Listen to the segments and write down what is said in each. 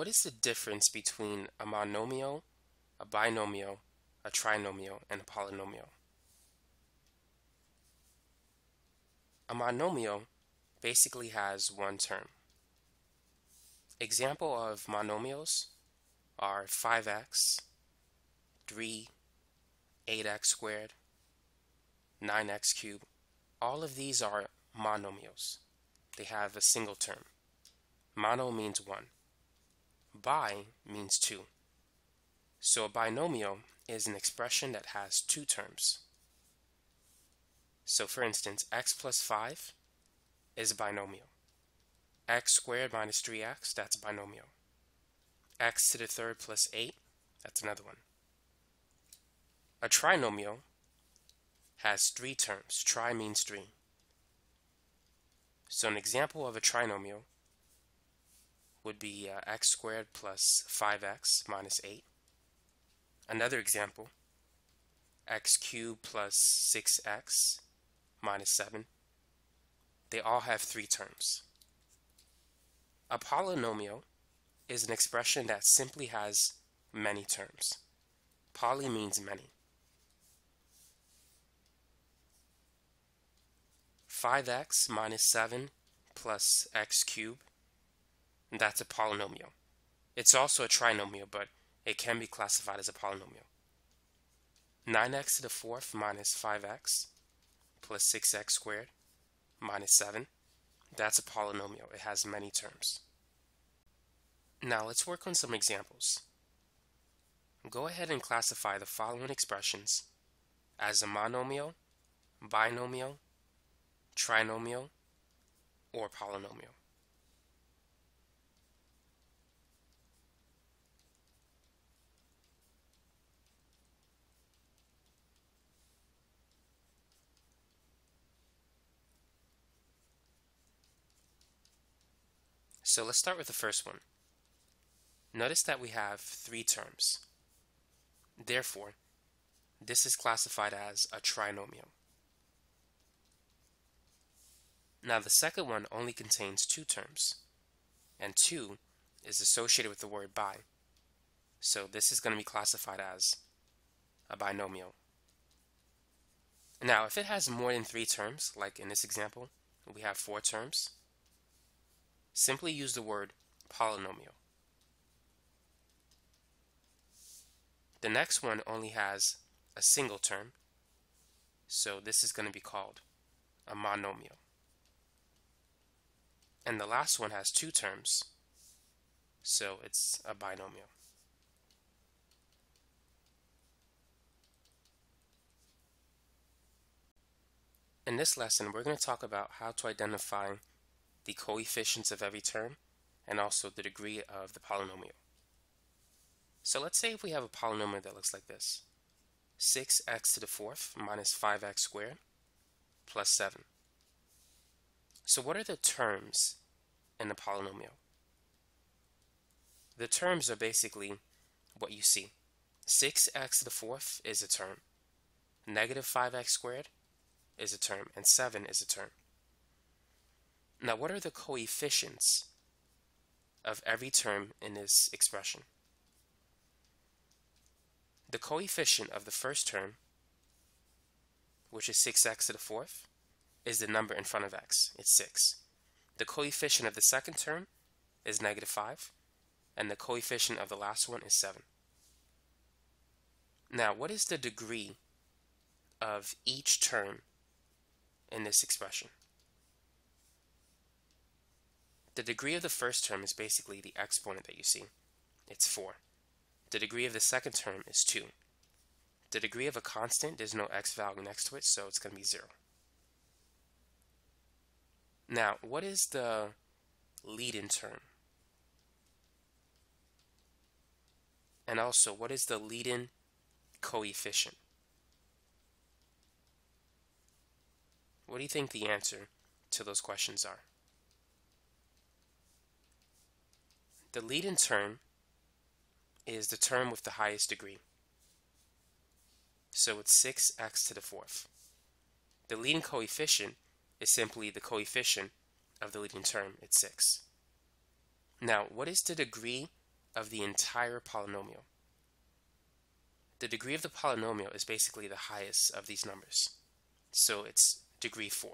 What is the difference between a monomial, a binomial, a trinomial, and a polynomial? A monomial basically has one term. Example of monomials are 5x, 3, 8x squared, 9x cubed. All of these are monomials. They have a single term. Mono means one. Bi means two. So a binomial is an expression that has two terms. So for instance, x plus 5 is a binomial. X squared minus 3x, that's a binomial. X to the third plus 8, that's another one. A trinomial has three terms. Tri means three. So an example of a trinomial would be x squared plus 5x minus 8. Another example, x cubed plus 6x minus 7. They all have three terms. A polynomial is an expression that simply has many terms. Poly means many. 5x minus 7 plus x cubed, that's a polynomial. It's also a trinomial, but it can be classified as a polynomial. 9x to the fourth minus 5x plus 6x squared minus 7, that's a polynomial. It has many terms. Now let's work on some examples. Go ahead and classify the following expressions as a monomial, binomial, trinomial, or polynomial. So let's start with the first one. Notice that we have three terms. Therefore, this is classified as a trinomial. Now the second one only contains two terms, and two is associated with the word bi. So this is going to be classified as a binomial. Now if it has more than three terms, like in this example, we have four terms, simply use the word polynomial. The next one only has a single term, so this is going to be called a monomial. And the last one has two terms, so it's a binomial. In this lesson, we're going to talk about how to identify the coefficients of every term and also the degree of the polynomial. So let's say if we have a polynomial that looks like this. 6x to the fourth minus 5x squared plus 7. So what are the terms in the polynomial? The terms are basically what you see. 6x to the fourth is a term. Negative 5x squared is a term. And 7 is a term. Now, what are the coefficients of every term in this expression? The coefficient of the first term, which is 6x to the fourth, is the number in front of x. It's 6. The coefficient of the second term is negative 5, and the coefficient of the last one is 7. Now, what is the degree of each term in this expression? The degree of the first term is basically the exponent that you see. It's 4. The degree of the second term is 2. The degree of a constant, there's no x value next to it, so it's going to be 0. Now, what is the lead-in term? And also, what is the lead-in coefficient? What do you think the answer to those questions are? The lead-in term is the term with the highest degree. So it's 6x to the fourth. The leading coefficient is simply the coefficient of the leading term. It's 6. Now, what is the degree of the entire polynomial. The degree of the polynomial is basically the highest of these numbers, so it's degree 4.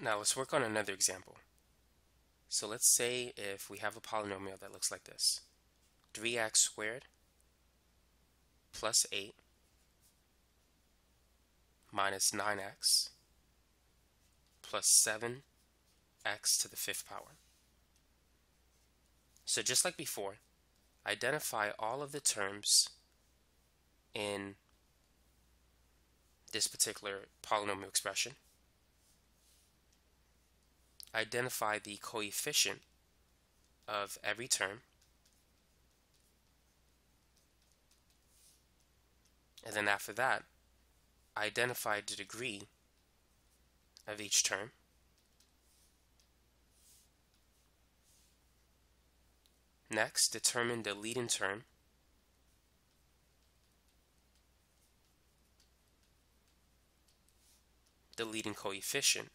Now let's work on another example. So let's say if we have a polynomial that looks like this: 3x squared plus 8 minus 9x plus 7x to the 5th power. So just like before, identify all of the terms in this particular polynomial expression. Identify the coefficient of every term, and then after that, identify the degree of each term, next determine the leading term, the leading coefficient,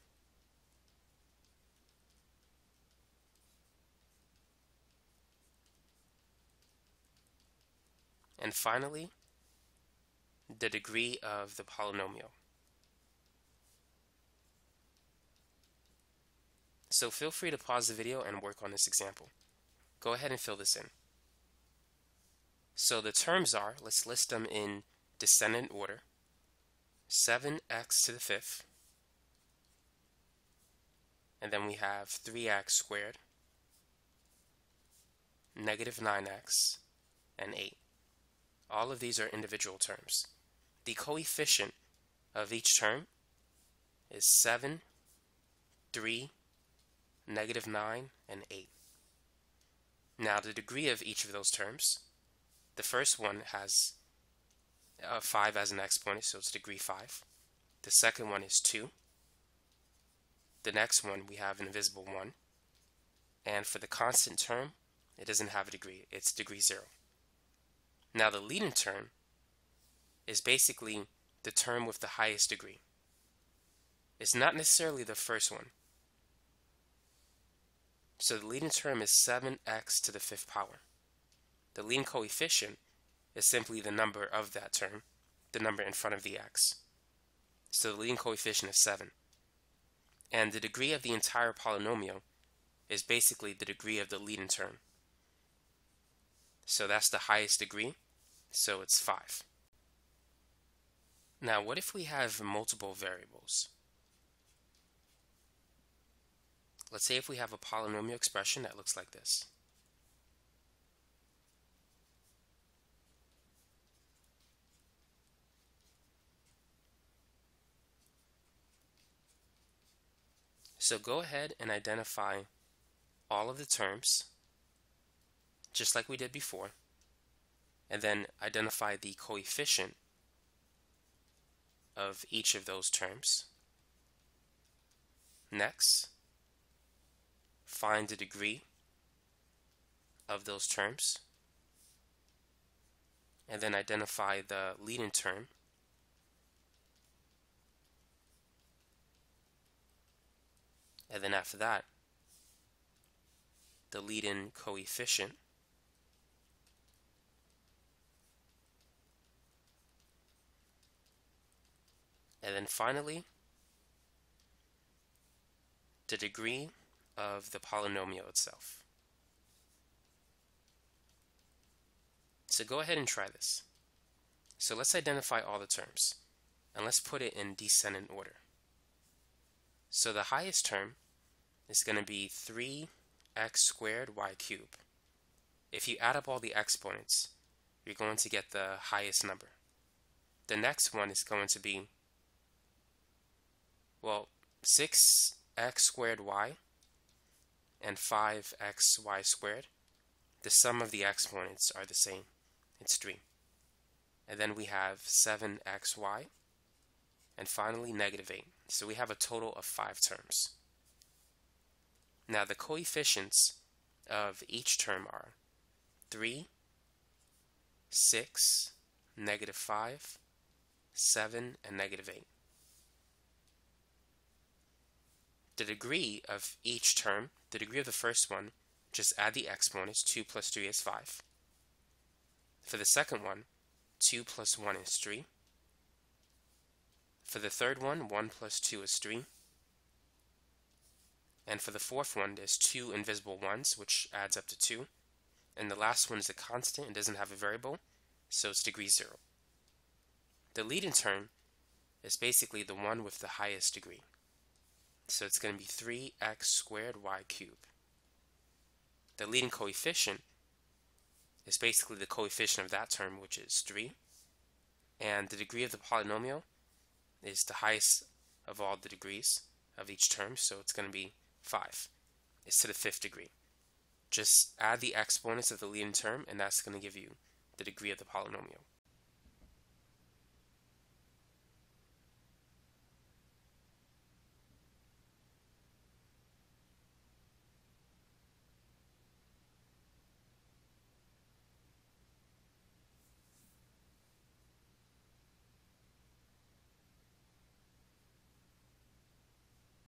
and finally the degree of the polynomial. So feel free to pause the video and work on this example. Go ahead and fill this in. So the terms are, let's list them in descendant order: 7x to the 5th, and then we have 3x squared, negative 9x, and 8. All of these are individual terms. The coefficient of each term is 7, 3, negative 9, and 8. Now the degree of each of those terms, the first one has 5 as an exponent, so it's degree 5. The second one is 2. The next one, we have an invisible 1. And for the constant term, it doesn't have a degree, it's degree 0. Now the leading term is basically the term with the highest degree. It's not necessarily the first one. So the leading term is 7x to the 5th power. The leading coefficient is simply the number of that term, the number in front of the x. So the leading coefficient is 7. And the degree of the entire polynomial is basically the degree of the leading term. So that's the highest degree, so it's 5. Now what if we have multiple variables? Let's say if we have a polynomial expression that looks like this. So go ahead and identify all of the terms, just like we did before, and then identify the coefficient of each of those terms. Next, find the degree of those terms, and then identify the leading term, and then after that, the leading coefficient, and then finally, the degree of the polynomial itself. So go ahead and try this. So let's identify all the terms, and let's put it in descendant order. So the highest term is going to be 3x squared y cubed. If you add up all the exponents, you're going to get the highest number. The next one is going to be, well, 6x squared y and 5xy squared. The sum of the exponents are the same, it's 3. And then we have 7xy, and finally negative 8. So we have a total of 5 terms. Now the coefficients of each term are 3, 6, negative 5, 7, and negative 8. The degree of each term, the degree of the first one, just add the exponent, it's 2 plus 3 is 5. For the second one, 2 plus 1 is 3. For the third one, 1 plus 2 is 3. And for the fourth one, there's 2 invisible 1s, which adds up to 2. And the last one is a constant, it doesn't have a variable, so it's degree 0. The leading term is basically the one with the highest degree. So it's going to be 3x squared y cubed. The leading coefficient is basically the coefficient of that term, which is 3. And the degree of the polynomial is the highest of all the degrees of each term, so it's going to be 5. It's to the fifth degree. Just add the exponents of the leading term, and that's going to give you the degree of the polynomial.